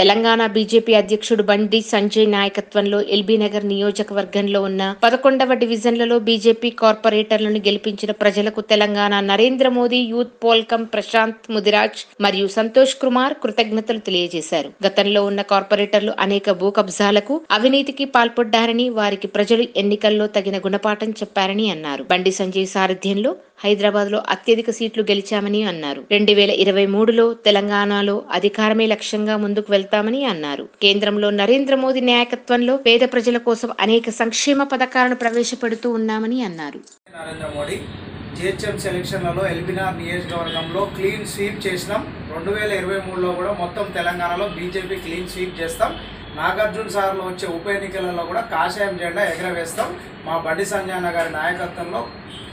Telangana BJP అధ్యక్షుడు బండి సంజయ్ నాయకత్వంలో LB Nagar నియోజకవర్గంలో ఉన్న 11వ డివిజన్లలో బీజేపీ కార్పొరేటర్లను గెలిపించిన ప్రజలకు తెలంగాణ నరేంద్ర మోదీ యూత్ పోల్కం ప్రశాంత్ ముదిరాజ్ మరియు సంతోష్ కుమార్ కృతజ్ఞతలు తెలియజేశారు. గతంలో ఉన్న కార్పొరేటర్లు అనేక భూ కబ్జాలకు అవినీతికి పాల్పడ్డారని వారికి ప్రజలు ఎన్నికల్లో తగిన గుణపాఠం చెప్పారని అన్నారు. బండి సంజయ్ సారథ్యంలో హైదరాబాద్లో అత్యధిక సీట్లు గెలిచామని అన్నారు. 2023లో తెలంగాణలో అధికారమే లక్ష్యంగా ముందుకు వెళ్తామని అన్నారు. కేంద్రంలో నరేంద్ర మోదీ నాయకత్వంలో పేద ప్రజల కోసం అనేక సంక్షేమ పథకాలను ప్రవేశపెడుతూ ఉన్నామని అన్నారు. నరేంద్ర మోడీ జీహెచ్ఎంసీ ఎలక్షన్లలో ఎల్బీనగర్ నియోజకవర్గంలో క్లీన్ స్వీప్ చేస్తాం. 2023లో కూడా మొత్తం తెలంగాణలో బీజేపీ క్లీన్ స్వీప్ చేస్తాం. నాగార్జున సాగర్లో వచ్చే ఉప ఎన్నికలలో కూడా కాషాయం జెండా ఎగరవేస్తాం. మా బండి సంజయ్ గారి నాయకత్వంలో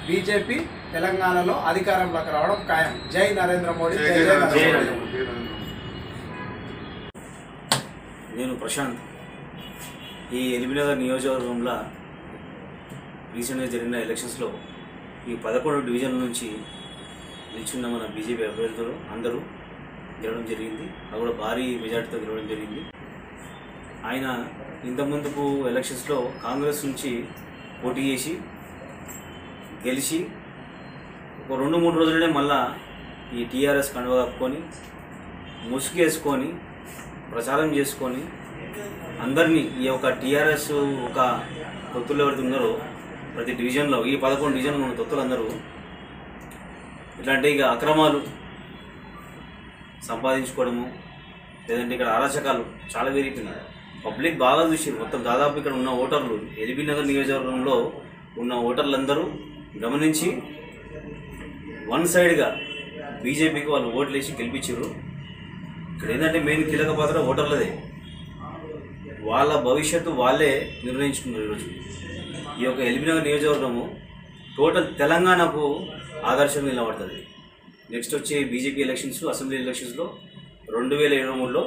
బీజేపీ తెలంగాణలో అధికారంలోకి రావడం ఖాయం. జై నరేంద్ర మోడీ. జై నరేంద్ర మోడీ. నేను ప్రశాంత్. ఈ ఎల్బీనగర్ నియోజకవర్గంలో రీసెంట్గా జరిగిన ఎలక్షన్స్లో ఈ 11 డివిజన్ల నుంచి నిల్చున్న మన బీజేపీ అభ్యర్థులు అందరూ గెలవడం జరిగింది. అది కూడా భారీ మెజార్టీతో గెలవడం జరిగింది. ఆయన ఇంతకుముందుకు ఎలక్షన్స్లో కాంగ్రెస్ నుంచి పోటీ చేసి గెలిచి ఒక 2-3 రోజులనే మళ్ళా ఈ టీఆర్ఎస్ కండువ కప్పుకొని ముసుగేసుకొని ప్రచారం చేసుకొని అందరినీ ఈ యొక్క టీఆర్ఎస్ ఒక తొత్తులు ఎవరైతే ఉన్నారో ప్రతి డివిజన్లో ఈ 11 డివిజన్లో ఉన్న తొత్తులు అందరూ ఇట్లాంటి ఇక అక్రమాలు సంపాదించుకోవడము లేదంటే ఇక్కడ అరాచకాలు చాలా పెరిగిపోయినాయి. పబ్లిక్ బాగా చూసి మొత్తం దాదాపు ఇక్కడ ఉన్న ఓటర్లు ఎల్బీనగర్ నియోజకవర్గంలో ఉన్న ఓటర్లందరూ గమనించి వన్ సైడ్గా బీజేపీకి వాళ్ళు ఓట్లు వేసి గెలిపించారు. ఇక్కడ ఏంటంటే మెయిన్ కీలక పాత్ర ఓటర్లదే. వాళ్ళ భవిష్యత్తు వాళ్ళే నిర్ణయించుకున్నారు. ఈరోజు ఈ యొక్క ఎల్బీనగర్ నియోజకవర్గము టోటల్ తెలంగాణకు ఆదర్శంగా నిలబడుతుంది. నెక్స్ట్ వచ్చే బీజేపీ ఎలక్షన్స్ అసెంబ్లీ ఎలక్షన్స్లో 2023లో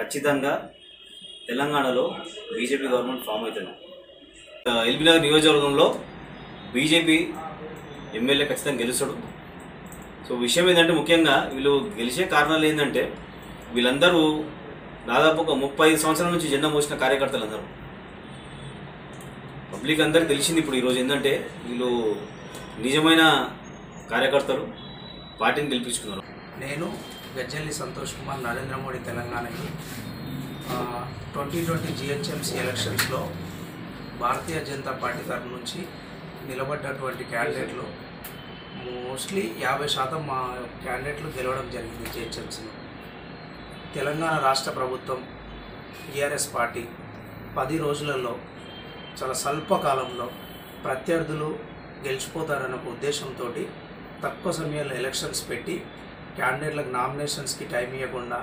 ఖచ్చితంగా తెలంగాణలో బీజేపీ గవర్నమెంట్ ఫామ్ అవుతుంది. ఎల్బీనగర్ నియోజకవర్గంలో బీజేపీ ఎమ్మెల్యే ఖచ్చితంగా గెలుస్తాడు. సో విషయం ఏంటంటే ముఖ్యంగా వీళ్ళు గెలిచే కారణాలు ఏంటంటే వీళ్ళందరూ దాదాపు ఒక 35 సంవత్సరాల నుంచి జెండా మోసిన కార్యకర్తలు అందరూ పబ్లిక్ అందరూ తెలిసింది. ఇప్పుడు ఈరోజు ఏంటంటే వీళ్ళు నిజమైన కార్యకర్తలు పార్టీని గెలిపించుకున్నారు. నేను గజ్జల్లి సంతోష్ కుమార్, నరేంద్ర మోడీ తెలంగాణకి 2020 జీహెచ్ఎంసీ ఎలక్షన్స్లో భారతీయ జనతా పార్టీ తరఫు నుంచి నిలబడ్డటువంటి క్యాండిడేట్లు మోస్ట్లీ 50% మా క్యాండిడేట్లు గెలవడం జరిగింది జీహెచ్ఎంసీలో. తెలంగాణ రాష్ట్ర ప్రభుత్వం టీఆర్ఎస్ పార్టీ 10 రోజులలో చాలా స్వల్పకాలంలో ప్రత్యర్థులు గెలిచిపోతారన్న ఉద్దేశంతో తక్కువ సమయంలో ఎలక్షన్స్ పెట్టి క్యాండిడేట్లకు నామినేషన్స్కి టైం ఇవ్వకుండా,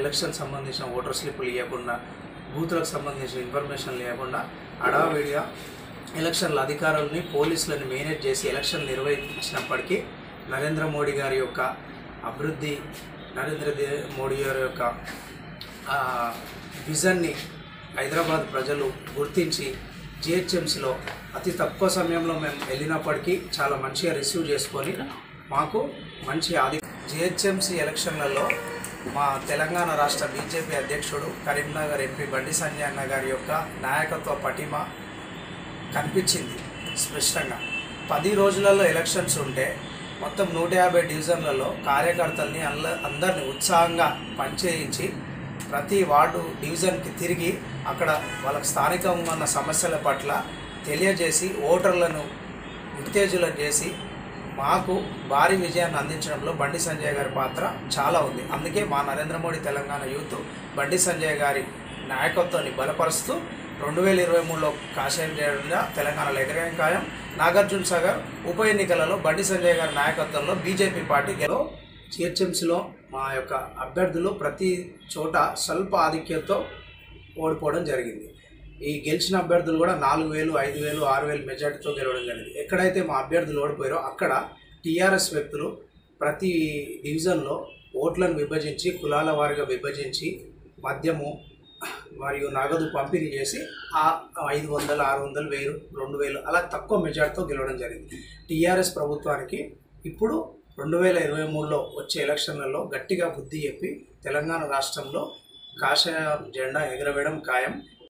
ఎలక్షన్ సంబంధించిన ఓటర్ స్లిప్లు ఇవ్వకుండా, బూత్లకు సంబంధించిన ఇన్ఫర్మేషన్ లేకుండా అడావిడిగా ఎలక్షన్ల అధికారులని పోలీసులను మేనేజ్ చేసి ఎలక్షన్ నిర్వహించినప్పటికీ నరేంద్ర మోడీ గారి యొక్క అభివృద్ధి, నరేంద్ర మోడీ గారి యొక్క విజన్ని హైదరాబాద్ ప్రజలు గుర్తించి జీహెచ్ఎంసీలో అతి తక్కువ సమయంలో మేము వెళ్ళినప్పటికీ చాలా మంచిగా రిసీవ్ చేసుకొని మాకు మంచి జీహెచ్ఎంసీ ఎలక్షన్లలో మా తెలంగాణ రాష్ట్ర బీజేపీ అధ్యక్షుడు కరీంనగర్ ఎంపీ బండి సంజయ్ అన్న గారి యొక్క నాయకత్వ పటిమ కనిపించింది స్పష్టంగా. 10 రోజులలో ఎలక్షన్స్ ఉంటే మొత్తం 150 డివిజన్లలో కార్యకర్తల్ని అందరినీ ఉత్సాహంగా పనిచేయించి ప్రతి వార్డు డివిజన్కి తిరిగి అక్కడ వాళ్ళకు స్థానికంగా ఉన్న సమస్యల పట్ల తెలియజేసి ఓటర్లను ఉత్తేజనం చేసి మాకు భారీ విజయాన్ని అందించడంలో బండి సంజయ్ గారి పాత్ర చాలా ఉంది. అందుకే మా నరేంద్ర మోడీ తెలంగాణ యూత్ బండి సంజయ్ గారి నాయకత్వాన్ని బలపరుస్తూ 2023లో కాషాయం జెండా తెలంగాణలో ఎగరేయడం ఖాయం. నాగార్జున సాగర్ ఉప ఎన్నికలలో బండి సంజయ్ గారి నాయకత్వంలో బీజేపీ పార్టీ గెలుపు. జీహెచ్ఎంసీలో మా యొక్క అభ్యర్థులు ప్రతి చోట స్వల్ప ఆధిక్యంతో ఓడిపోవడం జరిగింది. ఈ గెలిచిన అభ్యర్థులు కూడా 4000, 5000, 6000 మెజార్టీతో గెలవడం జరిగింది. ఎక్కడైతే మా అభ్యర్థులు ఓడిపోయారో అక్కడ టీఆర్ఎస్ వ్యక్తులు ప్రతి డివిజన్లో ఓట్లను విభజించి కులాల వారిగా విభజించి మద్యము మరియు నగదు పంపిణీ చేసి ఆ 500, 600, 1000, 2000 అలా తక్కువ మెజార్టీతో గెలవడం జరిగింది. టీఆర్ఎస్ ప్రభుత్వానికి ఇప్పుడు 2023లో వచ్చే ఎలక్షన్లలో గట్టిగా బుద్ధి చెప్పి తెలంగాణ రాష్ట్రంలో కాషాయ జెండా ఎగరవేయడం ఖాయం.